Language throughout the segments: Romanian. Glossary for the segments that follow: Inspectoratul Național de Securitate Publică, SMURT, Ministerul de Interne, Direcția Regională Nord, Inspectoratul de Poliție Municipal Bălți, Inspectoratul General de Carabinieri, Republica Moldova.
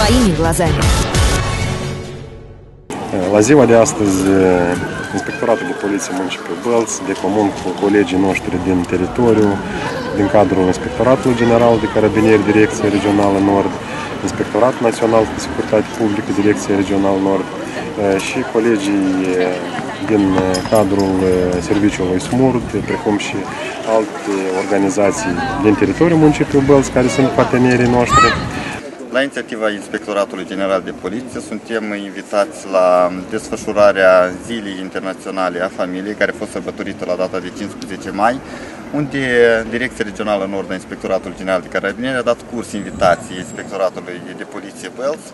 своими глазами. La ziua de astăzi, Inspectoratul de Poliție Municipal Bălți, de comun cu colegii noștri din teritoriu, din cadrul Inspectoratului General de Carabinieri, Direcția Regională Nord, Inspectoratul Național de Securitate Publică, Direcția Regională Nord și colegii din cadrul serviciului SMURT, precum și alte organizații din teritoriul municipiului Bălți, care sunt partenerii noștri. La inițiativa Inspectoratului General de Poliție suntem invitați la desfășurarea Zilei Internaționale a Familiei, care a fost sărbătorită la data de 15 mai, unde Direcția Regională Nord a Inspectoratului General de Carabinieri a dat curs invitației Inspectoratului de Poliție Bălți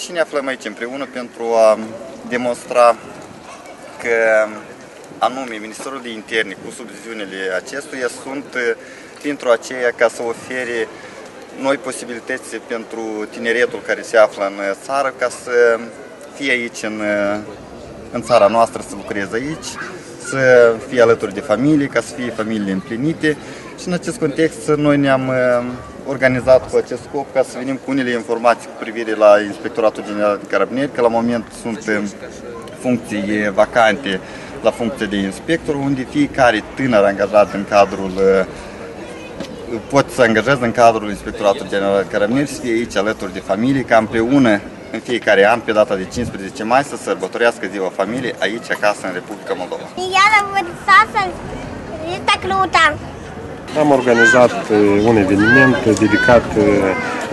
și ne aflăm aici împreună pentru a demonstra că anume Ministerul de Interne cu subziunile acestuia sunt pentru aceea ca să ofere noi posibilități pentru tineretul care se află în țară ca să fie aici în țara noastră, să lucreze aici, să fie alături de familie, ca să fie familiile împlinite și în acest context noi ne-am organizat cu acest scop ca să venim cu unele informații cu privire la Inspectoratul General de Carabinieri, că la moment sunt funcții vacante la funcție de inspector, unde fiecare tânăr angajat în cadrul pot să angajeze în cadrul Inspectoratului General de Carabinieri să fie aici alături de familie, ca împreună în fiecare an, pe data de 15 mai, să sărbătorească Ziua Familiei aici, acasă, în Republica Moldova. Am organizat un eveniment dedicat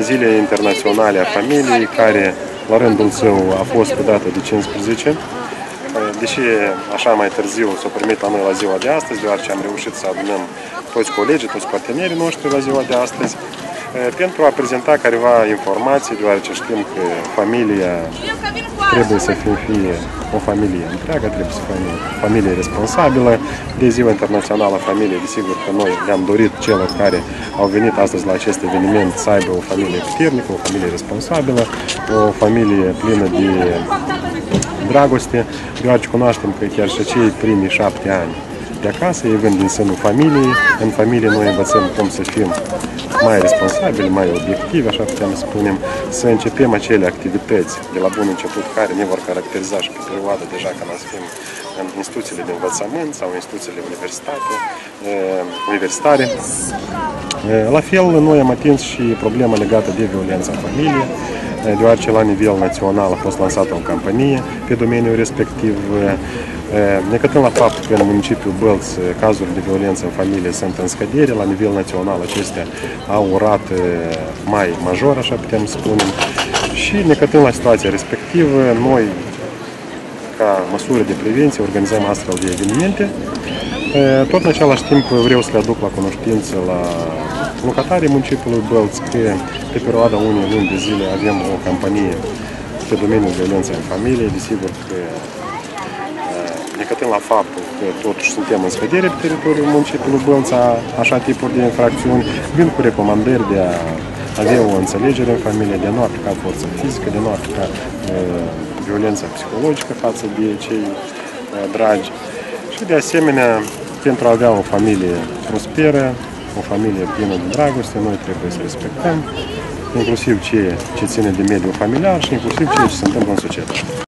Zilei Internaționale a Familiei, care la rândul său a fost pe data de 15. Deși așa mai târziu s-o primit la noi la ziua de astăzi, deoarece am reușit să adunăm toți colegii, toți partenerii noștri la ziua de astăzi, pentru a prezenta careva informații, deoarece știm că familia trebuie să fie o familie întreagă, trebuie să fie o familie responsabilă. De Ziua Internațională a Familiei, desigur că noi le-am dorit celor care au venit astăzi la acest eveniment să aibă o familie puternică, o familie responsabilă, o familie plină de dragoste, deoarece cunoaștem că chiar și cei primii 7 ani de acasă, ei vând din sânul familiei. În familie noi învățăm cum să fim mai responsabili, mai obiectivi, așa putem spunem, să începem acele activități de la bun început care ne vor caracteriza și pe perioada deja când o să fim în instituțiile de învățământ sau instituțiile universitare. La fel, noi am atins și problema legată de violența în familie, deoarece la nivel național a fost lansată o campanie pe domeniul respectiv. Ne cătăm la fapt că în municipiul Bălți cazuri de violență în familie sunt în scădere, la nivel național acestea au o rată mai majoră, așa putem spune, și ne cătăm la situația respectivă. Noi, ca măsură de prevenție, organizăm astfel de evenimente. Tot în același timp vreau să le aduc la cunoștință la locatarii municipiului Bălți că pe perioada unei luni de zile avem o campanie pe domeniul violenței în familie. Desigur că ne cătăm la faptul că totuși suntem în scădere pe teritoriul municipiului Bălți așa tipuri de infracțiuni, vin cu recomandări de a avea o înțelegere în familie, de a nu aplica forță fizică, de a nu aplica violența psihologică față de cei dragi și de asemenea, pentru a avea o familie prosperă, o familie plină de dragoste, noi trebuie să respectăm inclusiv ceea ce ține de mediul familial și inclusiv ceea ce se întâmplă în societate.